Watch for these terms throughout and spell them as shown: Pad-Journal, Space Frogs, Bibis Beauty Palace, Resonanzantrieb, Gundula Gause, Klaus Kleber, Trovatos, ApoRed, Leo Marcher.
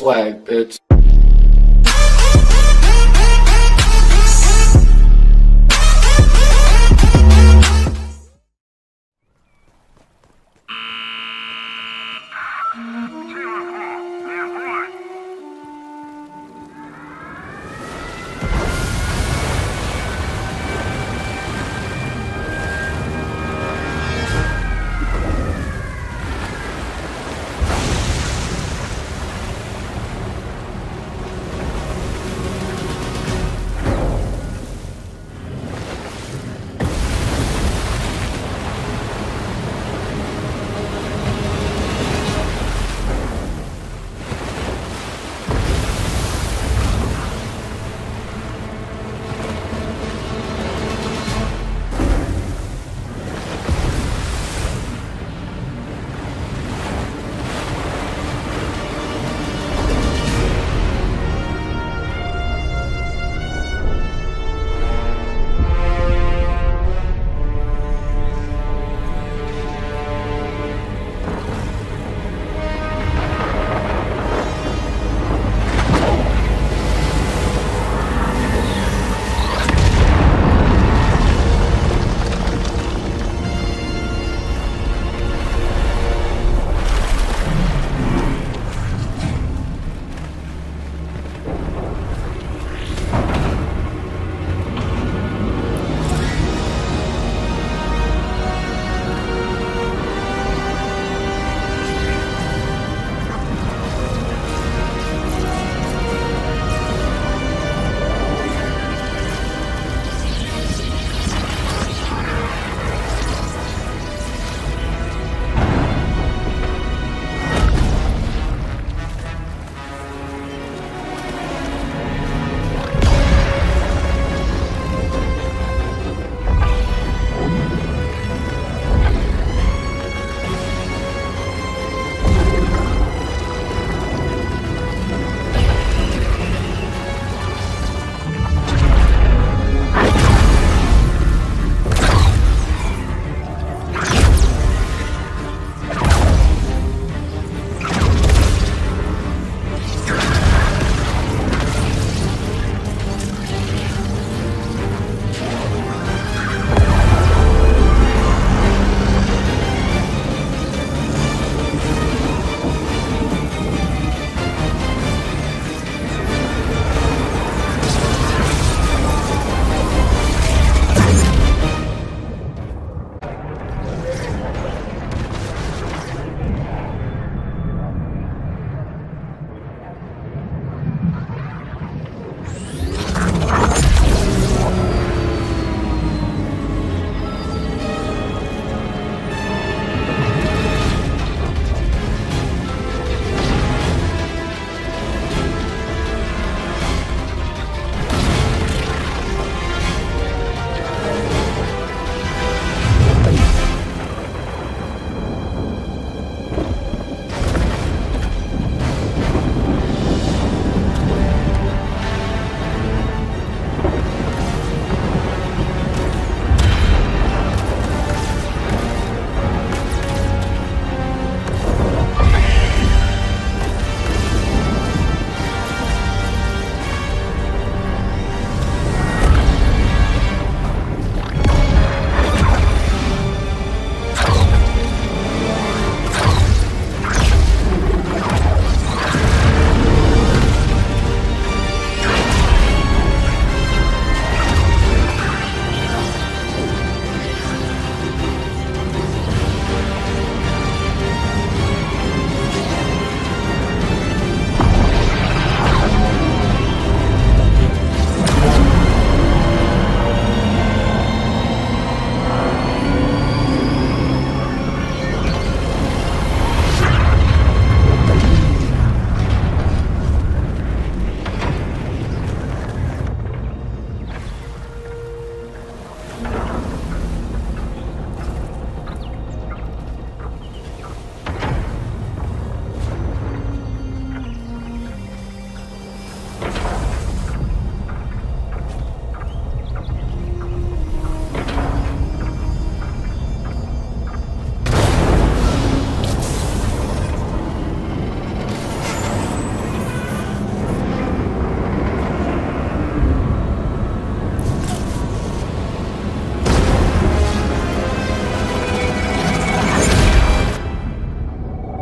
swag, bitch.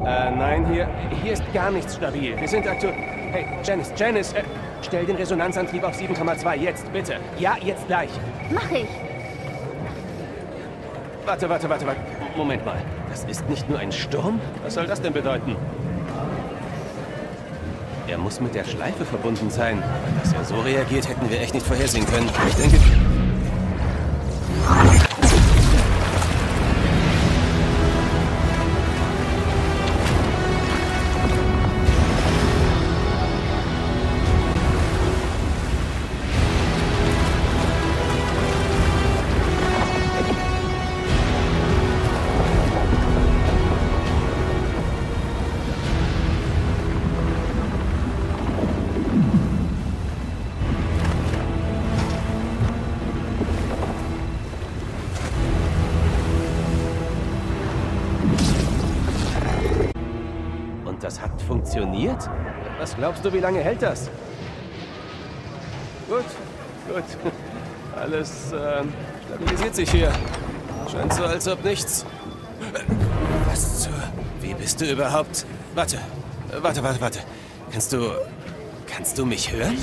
Nein, hier ist gar nichts stabil. Wir sind aktuell... Hey, Janice, stell den Resonanzantrieb auf 7,2. Jetzt, bitte. Ja, jetzt gleich. Mach ich. Warte. Moment mal. Das ist nicht nur ein Sturm? Was soll das denn bedeuten? Er muss mit der Schleife verbunden sein. Dass er so reagiert, hätten wir echt nicht vorhersehen können. Ich denke... Das hat funktioniert? Was glaubst du, wie lange hält das? Gut. Alles stabilisiert sich hier. Scheint so, als ob nichts. Was zur... Wie bist du überhaupt... Warte. Kannst du mich hören?